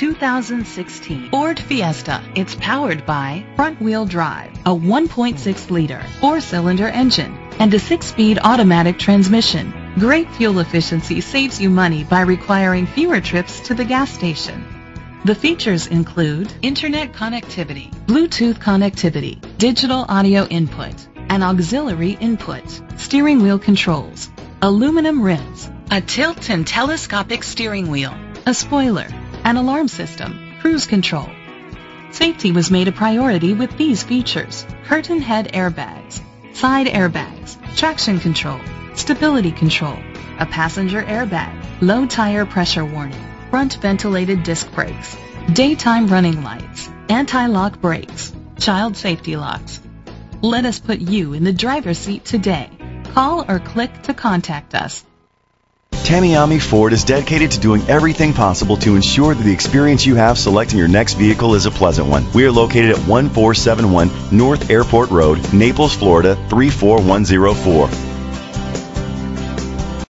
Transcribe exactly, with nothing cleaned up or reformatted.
two thousand sixteen Ford Fiesta. It's powered by front-wheel drive, a one point six liter four-cylinder engine, and a six-speed automatic transmission. Great fuel efficiency saves you money by requiring fewer trips to the gas station. The features include internet connectivity, Bluetooth connectivity, digital audio input, an auxiliary input, steering wheel controls, aluminum rims, a tilt and telescopic steering wheel, a spoiler, an alarm system, cruise control. Safety was made a priority with these features: curtain head airbags, side airbags, traction control, stability control, a passenger airbag, low tire pressure warning, front ventilated disc brakes, daytime running lights, anti-lock brakes, child safety locks. Let us put you in the driver's seat today. Call or click to contact us. Tamiami Ford is dedicated to doing everything possible to ensure that the experience you have selecting your next vehicle is a pleasant one. We are located at one four seven one North Airport Road, Naples, Florida three four one zero four.